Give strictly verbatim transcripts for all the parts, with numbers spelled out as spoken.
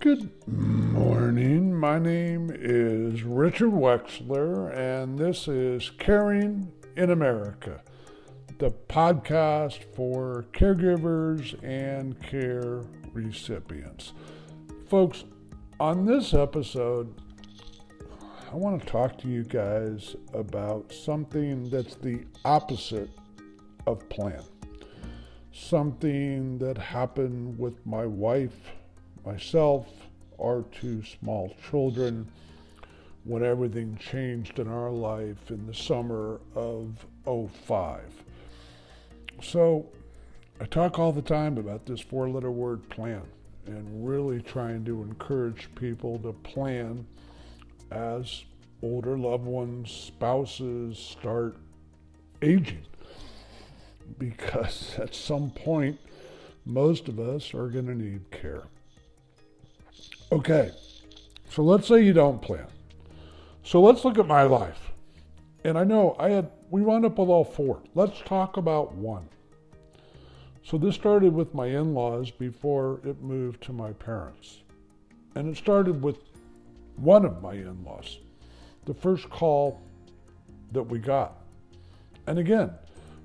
Good morning. My name is Richard Wexler, and this is Caring in America, the podcast for caregivers and care recipients. Folks, on this episode, I want to talk to you guys about something that's the opposite of plan. Something that happened with my wife, myself, our two small children, when everything changed in our life in the summer of oh five. So I talk all the time about this four-letter word, plan, and really trying to encourage people to plan as older loved ones, spouses start aging, because at some point, most of us are going to need care. Okay, so let's say you don't plan. So let's look at my life. And I know I had, we wound up with all four. Let's talk about one. So this started with my in-laws before it moved to my parents. And it started with one of my in-laws, the first call that we got. And again,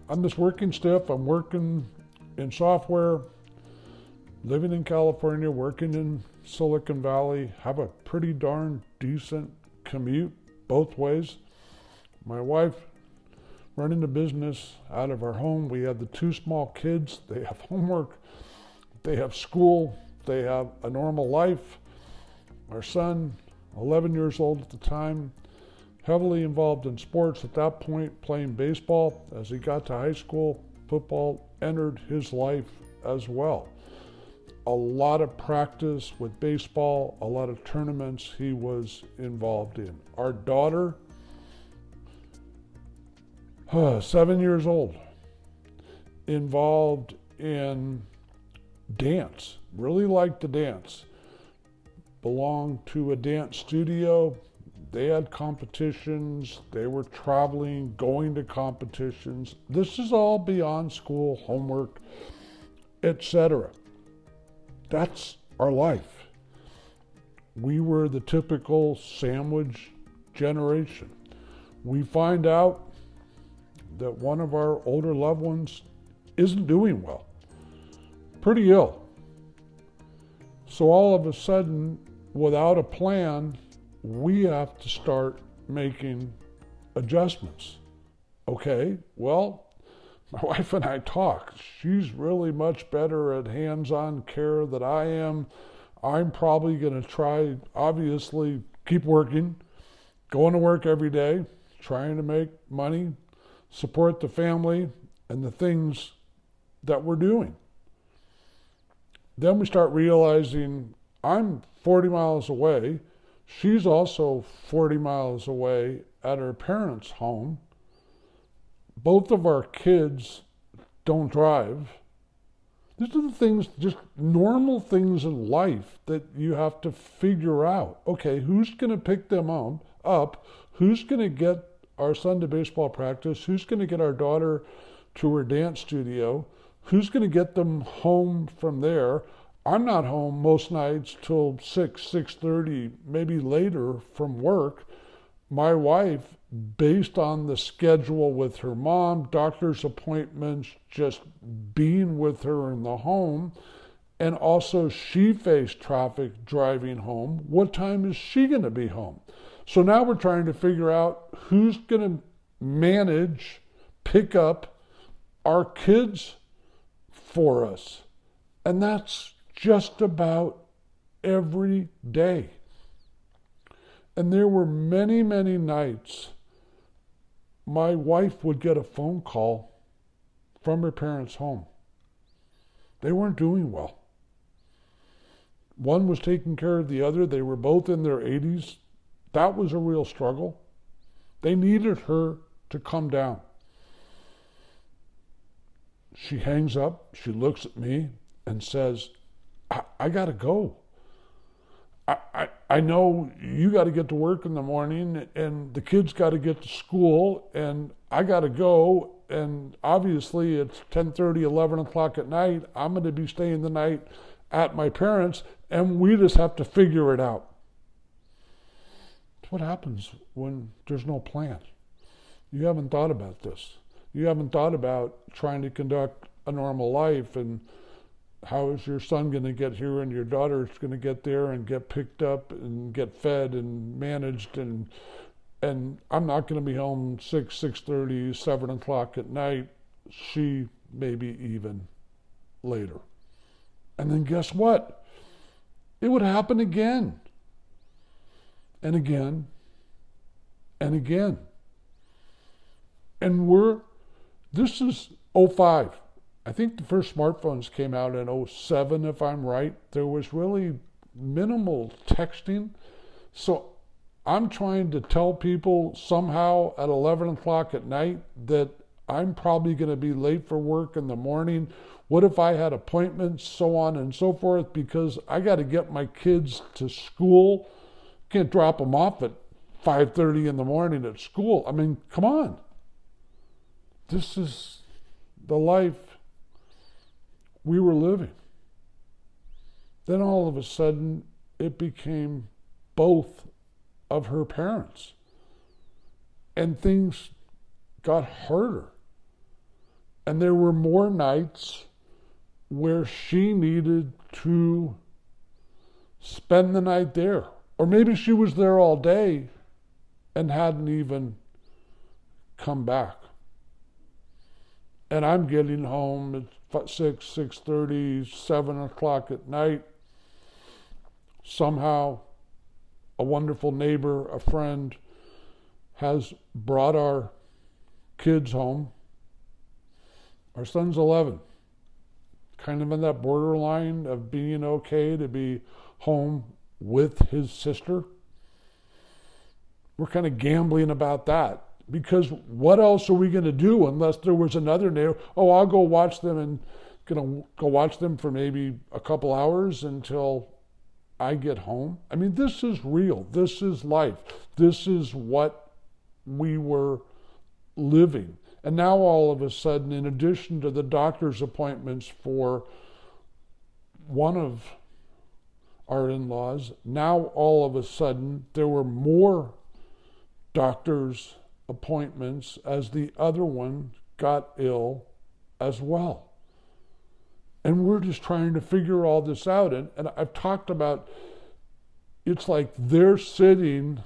I'm just working stiff, I'm working in software, living in California, working in Silicon Valley, have a pretty darn decent commute both ways. My wife running the business out of our home. We have the two small kids. They have homework. They have school. They have a normal life. Our son, eleven years old at the time, heavily involved in sports at that point, playing baseball. As he got to high school, football entered his life as well. A lot of practice with baseball, a lot of tournaments he was involved in. Our daughter, uh, seven years old, involved in dance, really liked to dance, belonged to a dance studio. They had competitions, they were traveling, going to competitions. This is all beyond school, homework, et cetera. That's our life. We were the typical sandwich generation. We find out that one of our older loved ones isn't doing well, pretty ill. So all of a sudden, without a plan, we have to start making adjustments. Okay, well, my wife and I talk. She's really much better at hands-on care than I am. I'm probably going to try, obviously, keep working, going to work every day, trying to make money, support the family, and the things that we're doing. Then we start realizing I'm forty miles away. She's also forty miles away at her parents' home. Both of our kids don't drive. These are the things, just normal things in life that you have to figure out. Okay, who's going to pick them up? Who's going to get our son to baseball practice? Who's going to get our daughter to her dance studio? Who's going to get them home from there? I'm not home most nights till six, six thirty, maybe later from work. My wife, based on the schedule with her mom, doctor's appointments, just being with her in the home, and also she faced traffic driving home. What time is she going to be home? So now we're trying to figure out who's going to manage, pick up our kids for us. And that's just about every day. And there were many, many nights my wife would get a phone call from her parents' home. They weren't doing well. One was taking care of the other. They were both in their eighties. That was a real struggle. They needed her to come down. She hangs up. She looks at me and says, I, I got to go. I, I, I know you got to get to work in the morning, and the kids got to get to school, and I got to go, and obviously it's ten thirty, eleven o'clock at night. I'm going to be staying the night at my parents, and we just have to figure it out. It's what happens when there's no plan. You haven't thought about this. You haven't thought about trying to conduct a normal life, and how is your son going to get here and your daughter is going to get there and get picked up and get fed and managed, and and I'm not going to be home six, six thirty, seven o'clock at night. She maybe even later. And then guess what? It would happen again and again and again. And we're, this is oh five. I think the first smartphones came out in oh seven, if I'm right. There was really minimal texting. So I'm trying to tell people somehow at eleven o'clock at night that I'm probably going to be late for work in the morning. What if I had appointments, so on and so forth, because I got to get my kids to school. Can't drop them off at five thirty in the morning at school. I mean, come on. This is the life we were living. Then all of a sudden, it became both of her parents. And things got harder. And there were more nights where she needed to spend the night there. Or maybe she was there all day and hadn't even come back. And I'm getting home at six, six thirty, seven o'clock at night. Somehow, a wonderful neighbor, a friend, has brought our kids home. Our son's eleven. Kind of in that borderline of being okay to be home with his sister. We're kind of gambling about that. Because what else are we going to do unless there was another neighbor? Oh, I'll go watch them and gonna go watch them for maybe a couple hours until I get home. I mean, this is real. This is life. This is what we were living. And now all of a sudden, in addition to the doctor's appointments for one of our in-laws, now all of a sudden there were more doctors' appointments as the other one got ill as well. And we're just trying to figure all this out. And, and I've talked about, it's like they're sitting,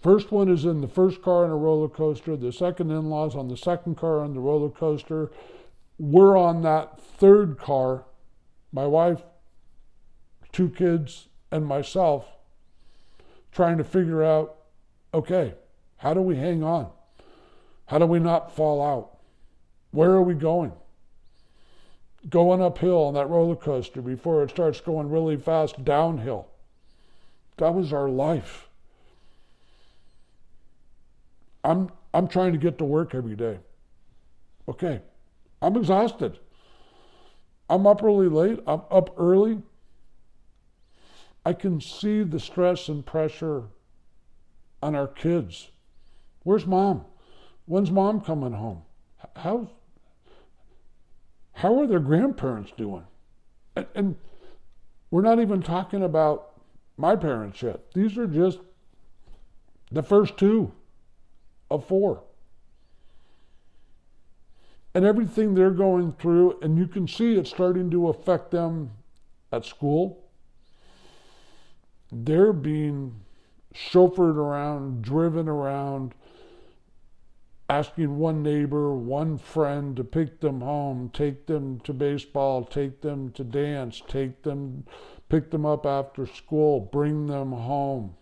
first one is in the first car on a roller coaster, the second in-law's on the second car on the roller coaster. We're on that third car, my wife, two kids, and myself, trying to figure out, okay, how do we hang on? How do we not fall out? Where are we going? Going uphill on that roller coaster before it starts going really fast downhill. That was our life. I'm, I'm trying to get to work every day. Okay, I'm exhausted. I'm up really late. I'm up early. I can see the stress and pressure on our kids. Where's mom? When's mom coming home? How, how are their grandparents doing? And, and we're not even talking about my parents yet. These are just the first two of four. And everything they're going through, and you can see it's starting to affect them at school. They're being chauffeured around, driven around, asking one neighbor, one friend to pick them home, take them to baseball, take them to dance, take them, pick them up after school, bring them home.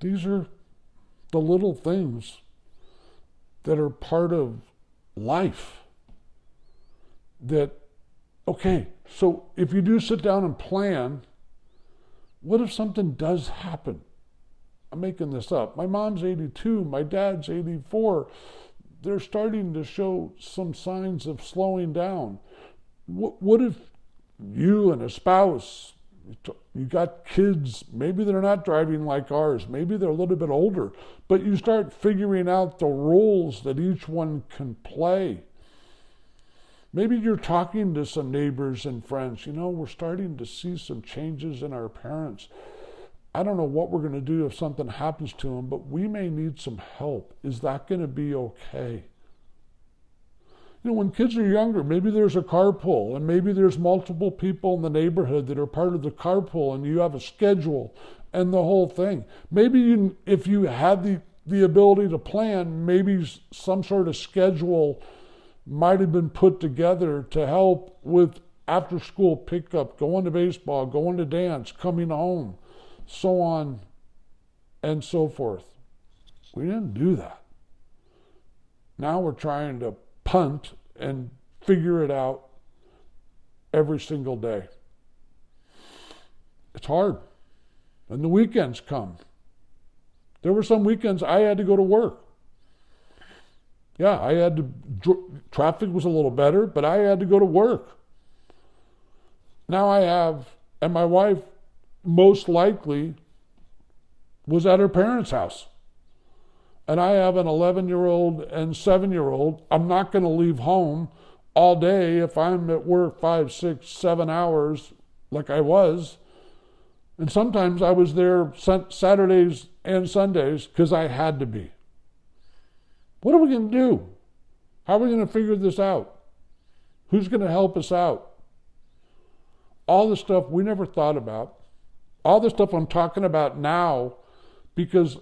These are the little things that are part of life that, okay, so if you do sit down and plan, what if something does happen? I'm making this up. My mom's eighty-two. My dad's eighty-four. They're starting to show some signs of slowing down. What, what if you and a spouse, you got kids, maybe they're not driving like ours, maybe they're a little bit older, but you start figuring out the roles that each one can play. Maybe you're talking to some neighbors and friends. You know, we're starting to see some changes in our parents. I don't know what we're going to do if something happens to them, but we may need some help. Is that going to be okay? You know, when kids are younger, maybe there's a carpool, and maybe there's multiple people in the neighborhood that are part of the carpool, and you have a schedule and the whole thing. Maybe you, if you had the, the ability to plan, maybe some sort of schedule might have been put together to help with after-school pickup, going to baseball, going to dance, coming home, so on and so forth. We didn't do that. Now we're trying to punt and figure it out every single day. It's hard. And the weekends come. There were some weekends I had to go to work. Yeah, I had to, traffic was a little better, but I had to go to work. Now I have, and my wife most likely was at her parents' house. And I have an eleven-year-old and seven-year-old. I'm not going to leave home all day if I'm at work five, six, seven hours like I was. And sometimes I was there Saturdays and Sundays because I had to be. What are we going to do? How are we going to figure this out? Who's going to help us out? All the stuff we never thought about. All the stuff I'm talking about now, because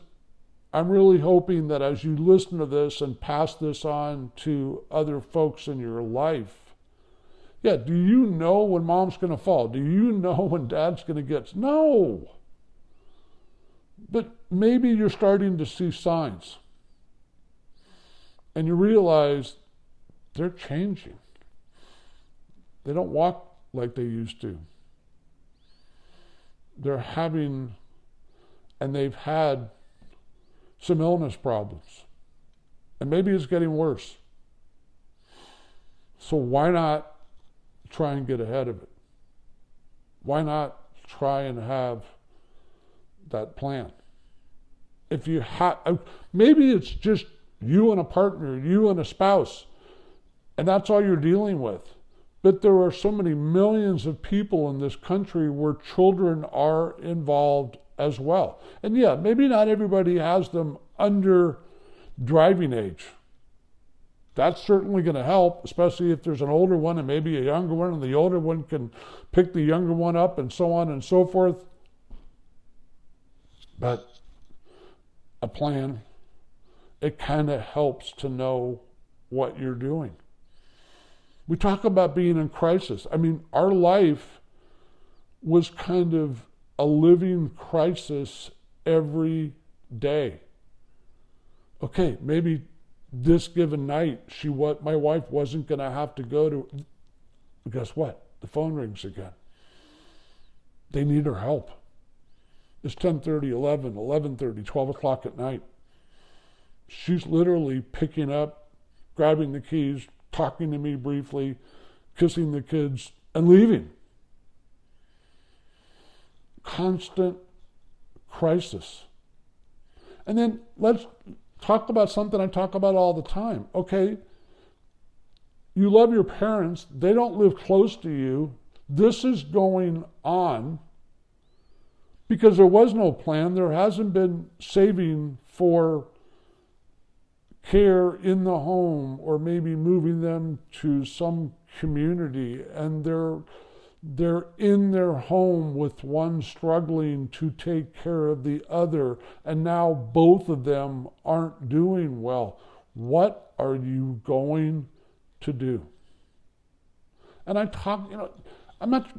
I'm really hoping that as you listen to this and pass this on to other folks in your life, yeah, do you know when mom's going to fall? Do you know when dad's going to get? No. But maybe you're starting to see signs. And you realize they're changing. They don't walk like they used to. They're having, and they've had some illness problems. And maybe it's getting worse. So why not try and get ahead of it? Why not try and have that plan? If you have, maybe it's just you and a partner, you and a spouse, and that's all you're dealing with. But there are so many millions of people in this country where children are involved as well. And yeah, maybe not everybody has them under driving age. That's certainly going to help, especially if there's an older one and maybe a younger one, and the older one can pick the younger one up and so on and so forth. But a plan, it kind of helps to know what you're doing. We talk about being in crisis. I mean, our life was kind of a living crisis every day. Okay, maybe this given night, she what my wife wasn't going to have to go to. Guess what? The phone rings again. They need her help. It's ten thirty, eleven, eleven thirty, twelve o'clock at night. She's literally picking up, grabbing the keys, talking to me briefly, kissing the kids, and leaving. Constant crisis. And then let's talk about something I talk about all the time. Okay, you love your parents. They don't live close to you. This is going on because there was no plan. There hasn't been saving for care in the home, or maybe moving them to some community, and they're they're in their home with one struggling to take care of the other, and now both of them aren't doing well. What are you going to do? And I talk, you know, I'm not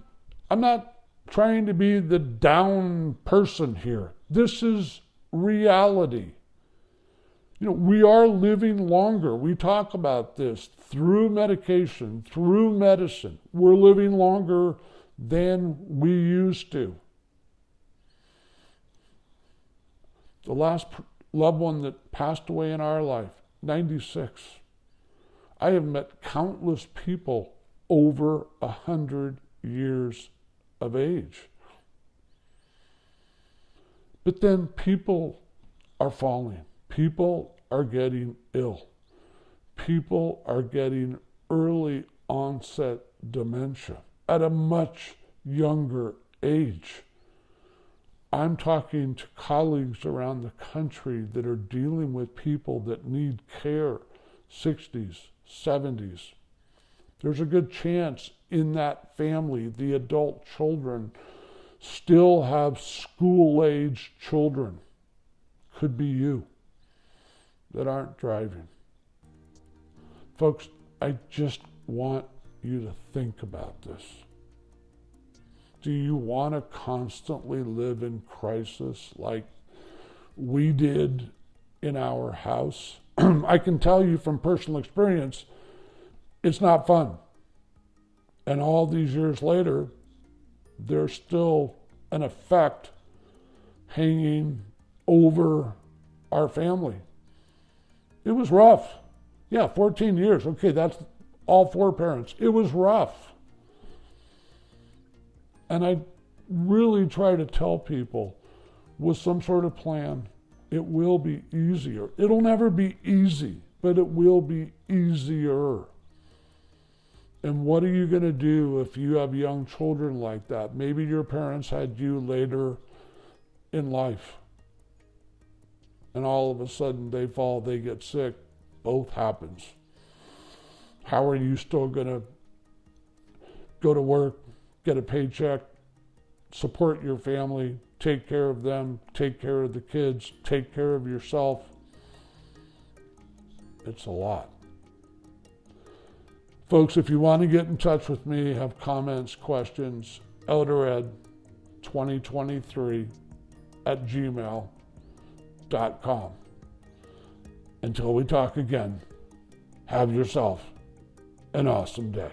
I'm not trying to be the down person here. This is reality. You know, we are living longer. We talk about this through medication, through medicine. We're living longer than we used to. The last loved one that passed away in our life, ninety-six. I have met countless people over a hundred years of age. But then people are falling. People are getting ill. People are getting early onset dementia at a much younger age. I'm talking to colleagues around the country that are dealing with people that need care, sixties, seventies. There's a good chance in that family, the adult children still have school-age children. Could be you, that aren't driving. Folks, I just want you to think about this. Do you want to constantly live in crisis like we did in our house? I can tell you from personal experience, it's not fun. And all these years later, there's still an effect hanging over our family. It was rough. Yeah, fourteen years. Okay, that's all four parents. It was rough. And I really try to tell people with some sort of plan, it will be easier. It'll never be easy, but it will be easier. And what are you going to do if you have young children like that? Maybe your parents had you later in life. And all of a sudden they fall, they get sick. Both happens. How are you still going to go to work, get a paycheck, support your family, take care of them, take care of the kids, take care of yourself? It's a lot. Folks, if you want to get in touch with me, have comments, questions, eldored twenty twenty-three at gmail dot com. Until we talk again, have yourself an awesome day.